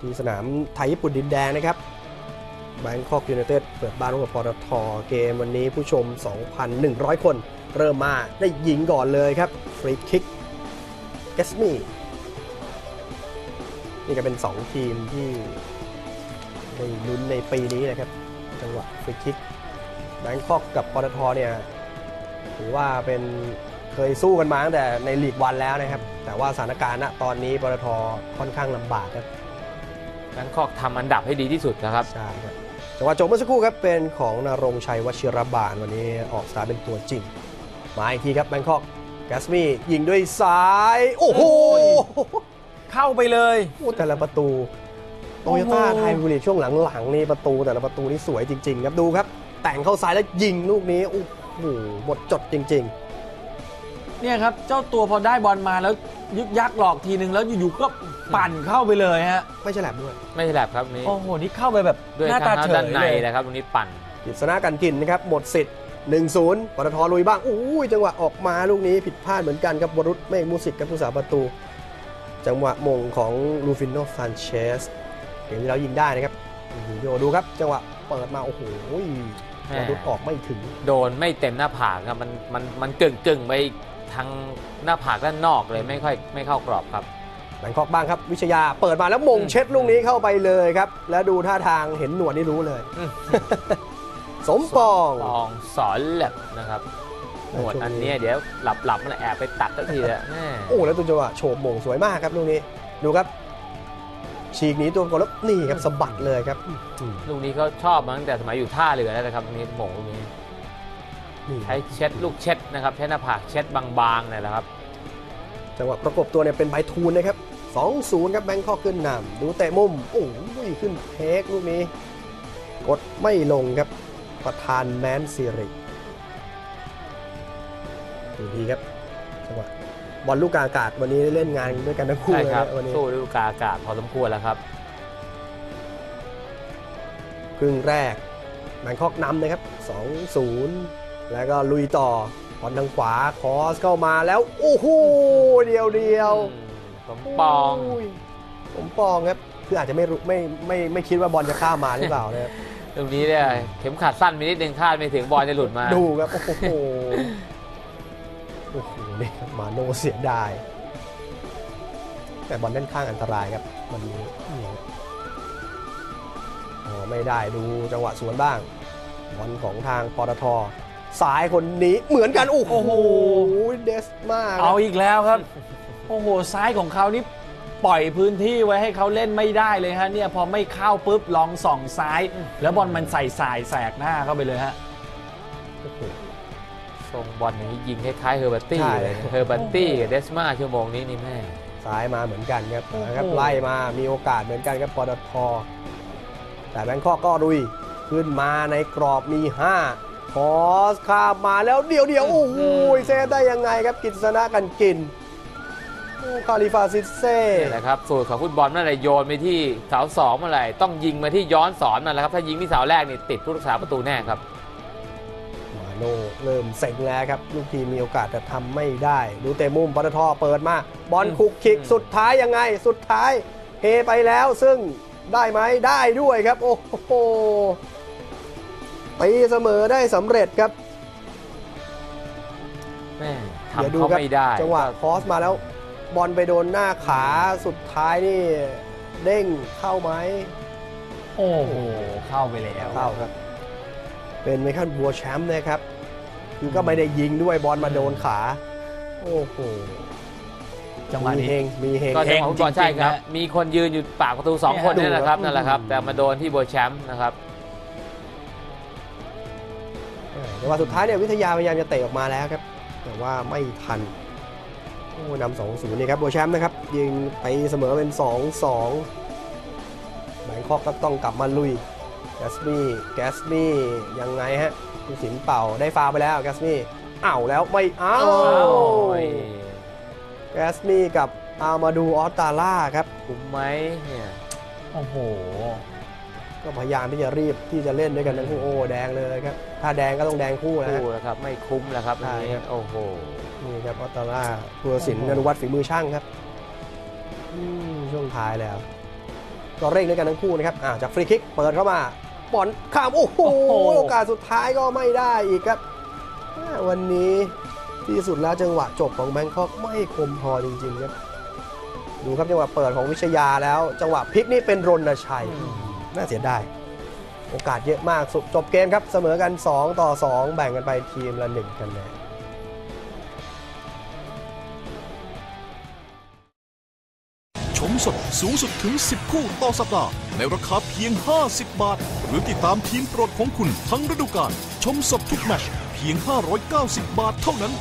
ที่สนามไทยญี่ปุ่นดินแดงนะครับแบงคอกยูไนเต็ดเปิดบ้านร่วมกับปตท.เกมวันนี้ผู้ชม 2,100 คนเริ่มมาได้ยิงก่อนเลยครับฟรีคิกเกสมี่นี่ก็เป็น2ทีมที่ได้ลุ้นในปีนี้นะครับจังหวะฟรีคิกแบงคอกกับปตท.เนี่ยถือว่าเป็นเคยสู้กันมาตั้งแต่ในลีกวันแล้วนะครับแต่ว่าสถานการณ์ณตอนนี้ปตท.ค่อนข้างลำบากครับแบงคอกทำอันดับให้ดีที่สุดนะครับใช่ครับจังหวะจบเมื่อสักครู่ครับเป็นของณรงค์ชัยวชิรบาลวันนี้ออกสตาร์เป็นตัวจริงมาอีกทีครับแบงคอกแกสมี่ยิงด้วยซ้ายโอ้โหเข้าไปเลยแต่ละประตูโตโยต้าไทยพรีเมียร์ลีกช่วงหลังๆนี่ประตูแต่ละประตูนี่สวยจริงๆครับดูครับแต่งเข้าซ้ายแล้วยิงลูกนี้โอ้โหหมดจดจริงๆเนี่ยครับเจ้าตัวพอได้บอลมาแล้วยึกยักหลอกทีนึงแล้วอยู่ๆก็ปั่นเข้าไปเลยฮะไม่ฉลับด้วยไม่ฉลับครับนี่โอ้โหนี่เข้าไปแบบหน้าตาเฉยด้านในนะครับตรงนี้ปั่นกิษณะกันกินนะครับหมดสิทธิ์ 1-0 ปตท.ลุยบ้างอู้ยจังหวะออกมาลูกนี้ผิดพลาดเหมือนกันครับวรุษเมฆมูสิกกับผู้สาประตูจังหวะมงของลูฟินโนซานเชสเดี๋ยวเรายิงได้นะครับโยดูครับจังหวะเปิดมาโอ้โหวรุษออกไม่ถึงโดนไม่เต็มหน้าผากครับมันเก่งไปทางหน้าผากด้านนอกเลยไม่เข้ากรอบครับแบงคอกบ้างครับวิชยาเปิดมาแล้วมงเช็ดลูกนี้เข้าไปเลยครับแล้วดูท่าทางเห็นหนวดนี่รู้เลยสมปองสอนแหลกนะครับหนวดอันนี้เดี๋ยวหลับมันแอบไปตัดสักทีละโอ้แล้วตัวจังหวะโฉบมงสวยมากครับลูกนี้ดูครับฉีกหนีตัวก่อนแล้วนี่ครับสะบัดเลยครับลูกนี้เขาชอบมาตั้งแต่สมัยอยู่ท่าเรือแล้วนะครับนี่มงลูกนี้ใช้เช็ดลูกเช็ดนะครับใช้หน้าผากเช็ดบางๆนี่แหละครับจังหวะประกบตัวเนี่ยเป็นใบทูนนะครับ 2-0 ครับแบงคอกขึ้นนำดูเตะมุมโอ้ยขึ้นเทคลูกนี้กดไม่ลงครับประธานแมนซีริดูดีครับจังหวะบอลลูกกาอากาศวันนี้เล่นงานด้วยกันทั้งคู่เลยครับวันนี้สู้ลูกกาอากาศพอสมควรแล้วครับครึ่งแรกแบงคอกนำนะครับ 2-0 แล้วก็ลุยต่อบอลทางขวาคอสเข้ามาแล้วโอ้โหเดียวผมปองครับคืออาจจะไม่รู้ไม่คิดว่าบอลจะข้ามมาหรือเปล่านะครับตรงนี้เนี่ยเข็มขัดสั้นมีนิดนึงคาดไม่ถึงบอลจะหลุดมาดูครับโอ้โหนี่มาโนเสียดายแต่บอลด้านข้างอันตรายครับมันไม่ได้ดูจังหวะสวนบ้างบอลของทางปตท.สายคนนี้เหมือนกันโอ้โหเดสมากเอาอีกแล้วครับโอ้โหซ้ายของเขานี่ปล่อยพื้นที่ไว้ให้เขาเล่นไม่ได้เลยฮะเนี่ยพอไม่เข้าปุ๊บลองส่องซ้ายแล้วบอลมันใส่สายแสกหน้าเข้าไปเลยฮะส่งบอลอย่างนี้ยิงคล้ายๆเฮอร์บัตตี้เดสมาชั่วโมงนี้นี่แม่ซ้ายมาเหมือนกันครับนะครับไล่มามีโอกาสเหมือนกันครับปตท.แต่แบงคอกก็ลุยขึ้นมาในกรอบมี5คอสข้ามมาแล้วเดียวโอ้โหเซฟได้ยังไงครับกิษณะกันกินคาลิฟาซิเซ่นะครับสูตรของฟุตบอลเมื่อไหร่โยนไปที่เสา2เมื่อไหร่ต้องยิงมาที่ย้อนสอนนั่นแหละครับถ้ายิงที่เสาแรกนี่ติดผู้รักษาประตูแน่ครับมาโน่เริ่มเซ็งแล้วครับลูกทีมมีโอกาสแต่ทำไม่ได้ดูเตะมุมปตท.เปิดมาบอลคุกคิกสุดท้ายเฮไปแล้วซึ่งได้ไหมได้ด้วยครับโอ้โหตีเสมอได้สำเร็จครับทำเขาไม่ได้จังหวะคอสมาแล้วบอลไปโดนหน้าขาสุดท้ายนี่เด้งเข้าไหมโอ้โหเข้าไปแล้วเข้าครับเป็นไมเคิลบัวแชมป์นะครับคือก็ไม่ได้ยิงด้วยบอลมาโดนขาโอ้โหจังหวะนี้มีเฮงก็จังหวะบอลใช่ครับมีคนยืนอยู่ปากประตู2คนนี่นะครับนั่นแหละครับแต่มาโดนที่บัวแชมป์นะครับแต่ว่าสุดท้ายเนี่ยวิทยาพยายามจะเตะออกมาแล้วครับแต่ว่าไม่ทันโอ้นำ 2-0 นี่ครับโบแชมป์นะครับยิงไปเสมอเป็น 2-2 แบงคอกก็ต้องกลับมาลุยแกสมี่ยังไงฮะผู้สินเป่าได้ฟาวไปแล้วแกสมี่อ้าวแล้วไม่อ้าวแกสมี่กับอามาดูออสตาล่าครับถูกไหมเนี่ยโอ้โหก็พยายามที่จะรีบที่จะเล่นด้วยกันทั้งคู่โอ้แดงเลยครับถ้าแดงก็ต้องแดงคู่นะครับไม่คุ้มแล้วครับนี่โอ้โหนี่ครับออตตาล่าผู้ตัดสินอนุวัฒน์ฝีมือช่างครับช่วงท้ายแล้ว ก็เร่งด้วยกันทั้งคู่นะครับจากฟรีคิกเปิดเข้ามาบอลข้ามโอ้โหโอกาสสุดท้ายก็ไม่ได้อีกครับวันนี้ที่สุดแล้วจังหวะจบของแบงคอกไม่คมพอจริงๆครับดูครับจังหวะเปิดของวิชยาแล้วจังหวะพลิกนี่เป็นรณชัยน่าเสียดายโอกาสเยอะมากจบเกมครับเสมอกัน2-2แบ่งกันไปทีมละ1คะแนนชมสดสูงสุดถึง10คู่ต่อสัปดาห์ในราคาเพียง50บาทหรือติดตามทีมโปรดของคุณทั้งฤดูกาลชมสดทุกแมตช์เพียง590บาทเท่านั้น